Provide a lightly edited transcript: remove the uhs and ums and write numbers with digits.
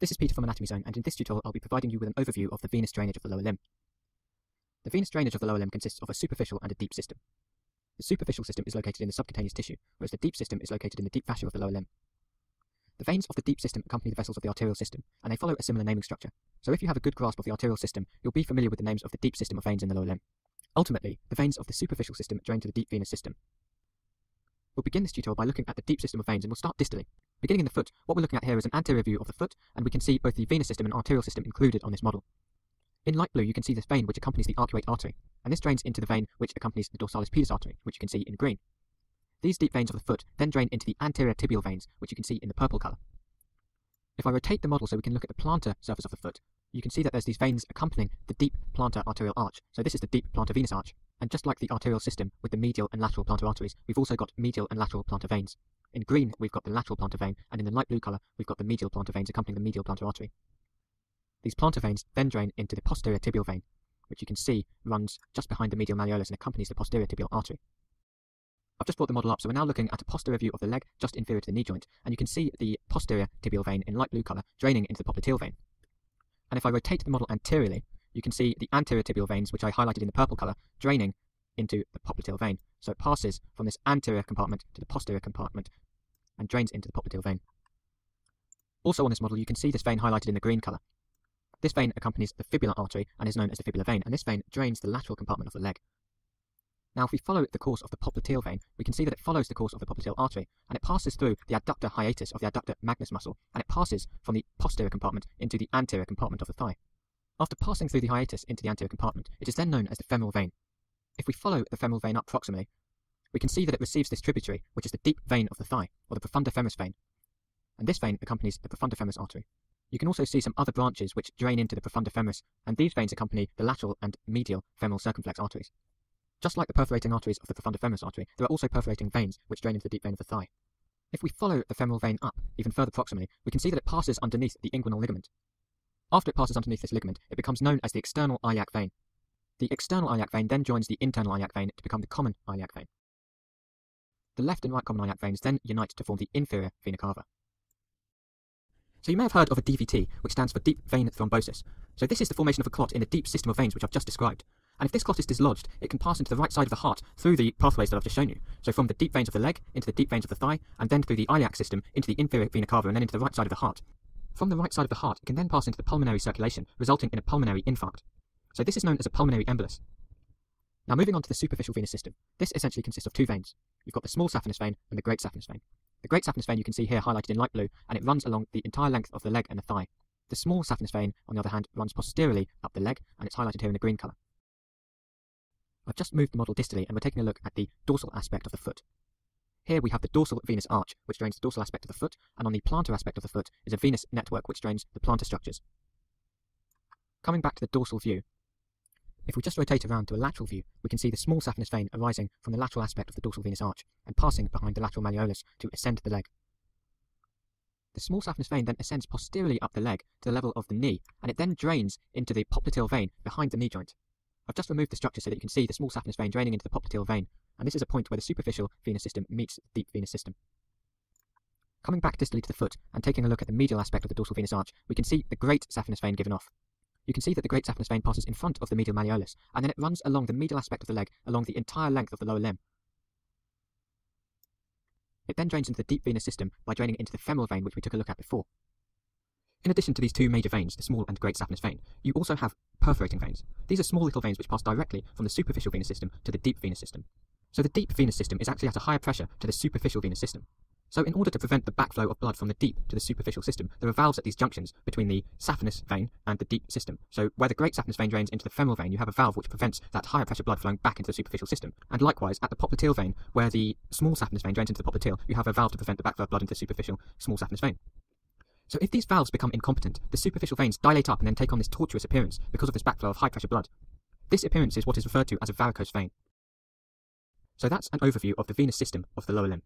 This is Peter from Anatomy Zone, and in this tutorial I'll be providing you with an overview of the venous drainage of the lower limb. The venous drainage of the lower limb consists of a superficial and a deep system. The superficial system is located in the subcutaneous tissue, whereas the deep system is located in the deep fascia of the lower limb. The veins of the deep system accompany the vessels of the arterial system, and they follow a similar naming structure, so if you have a good grasp of the arterial system, you'll be familiar with the names of the deep system of veins in the lower limb. Ultimately, the veins of the superficial system drain to the deep venous system. We'll begin this tutorial by looking at the deep system of veins, and we'll start distally. Beginning in the foot, what we're looking at here is an anterior view of the foot, and we can see both the venous system and arterial system included on this model. In light blue, you can see this vein which accompanies the arcuate artery, and this drains into the vein which accompanies the dorsalis pedis artery, which you can see in green. These deep veins of the foot then drain into the anterior tibial veins, which you can see in the purple colour. If I rotate the model so we can look at the plantar surface of the foot, you can see that there's these veins accompanying the deep plantar arterial arch, so this is the deep plantar venous arch. And just like the arterial system with the medial and lateral plantar arteries, we've also got medial and lateral plantar veins. In green, we've got the lateral plantar vein, and in the light blue colour, we've got the medial plantar veins accompanying the medial plantar artery. These plantar veins then drain into the posterior tibial vein, which you can see runs just behind the medial malleolus and accompanies the posterior tibial artery. I've just brought the model up, so we're now looking at a posterior view of the leg just inferior to the knee joint, and you can see the posterior tibial vein in light blue colour draining into the popliteal vein. And if I rotate the model anteriorly, you can see the anterior tibial veins, which I highlighted in the purple colour, draining into the popliteal vein. So it passes from this anterior compartment to the posterior compartment and drains into the popliteal vein. Also on this model, you can see this vein highlighted in the green colour. This vein accompanies the fibular artery and is known as the fibular vein, and this vein drains the lateral compartment of the leg. Now if we follow the course of the popliteal vein, we can see that it follows the course of the popliteal artery, and it passes through the adductor hiatus of the adductor magnus muscle, and it passes from the posterior compartment into the anterior compartment of the thigh. After passing through the hiatus into the anterior compartment, it is then known as the femoral vein. If we follow the femoral vein up proximally, we can see that it receives this tributary, which is the deep vein of the thigh, or the profunda femoris vein, and this vein accompanies the profunda femoris artery. You can also see some other branches which drain into the profunda femoris, and these veins accompany the lateral and medial femoral circumflex arteries. Just like the perforating arteries of the profunda femoris artery, there are also perforating veins which drain into the deep vein of the thigh. If we follow the femoral vein up even further proximally, we can see that it passes underneath the inguinal ligament. After it passes underneath this ligament, it becomes known as the external iliac vein. The external iliac vein then joins the internal iliac vein to become the common iliac vein. The left and right common iliac veins then unite to form the inferior vena cava. So you may have heard of a DVT, which stands for deep vein thrombosis. So this is the formation of a clot in the deep system of veins which I've just described. And if this clot is dislodged, it can pass into the right side of the heart through the pathways that I've just shown you. So from the deep veins of the leg into the deep veins of the thigh, and then through the iliac system into the inferior vena cava and then into the right side of the heart. From the right side of the heart, it can then pass into the pulmonary circulation, resulting in a pulmonary infarct. So this is known as a pulmonary embolus. Now moving on to the superficial venous system. This essentially consists of two veins. You've got the small saphenous vein and the great saphenous vein. The great saphenous vein you can see here highlighted in light blue, and it runs along the entire length of the leg and the thigh. The small saphenous vein, on the other hand, runs posteriorly up the leg, and it's highlighted here in the green colour. I've just moved the model distally, and we're taking a look at the dorsal aspect of the foot. Here we have the dorsal venous arch, which drains the dorsal aspect of the foot, and on the plantar aspect of the foot is a venous network which drains the plantar structures. Coming back to the dorsal view, if we just rotate around to a lateral view, we can see the small saphenous vein arising from the lateral aspect of the dorsal venous arch and passing behind the lateral malleolus to ascend the leg. The small saphenous vein then ascends posteriorly up the leg to the level of the knee, and it then drains into the popliteal vein behind the knee joint. I've just removed the structure so that you can see the small saphenous vein draining into the popliteal vein, and this is a point where the superficial venous system meets the deep venous system. Coming back distally to the foot and taking a look at the medial aspect of the dorsal venous arch, we can see the great saphenous vein given off. You can see that the great saphenous vein passes in front of the medial malleolus, and then it runs along the medial aspect of the leg along the entire length of the lower limb. It then drains into the deep venous system by draining into the femoral vein, which we took a look at before. In addition to these two major veins, the small and great saphenous vein, you also have perforating veins. These are small little veins which pass directly from the superficial venous system to the deep venous system. So the deep venous system is actually at a higher pressure to the superficial venous system. So in order to prevent the backflow of blood from the deep to the superficial system, there are valves at these junctions between the saphenous vein and the deep system. So where the great saphenous vein drains into the femoral vein, you have a valve which prevents that higher pressure blood flowing back into the superficial system. And likewise, at the popliteal vein, where the small saphenous vein drains into the popliteal, you have a valve to prevent the backflow of blood into the superficial small saphenous vein. So if these valves become incompetent, the superficial veins dilate up and then take on this tortuous appearance because of this backflow of high-pressure blood. This appearance is what is referred to as a varicose vein. So that's an overview of the venous system of the lower limb.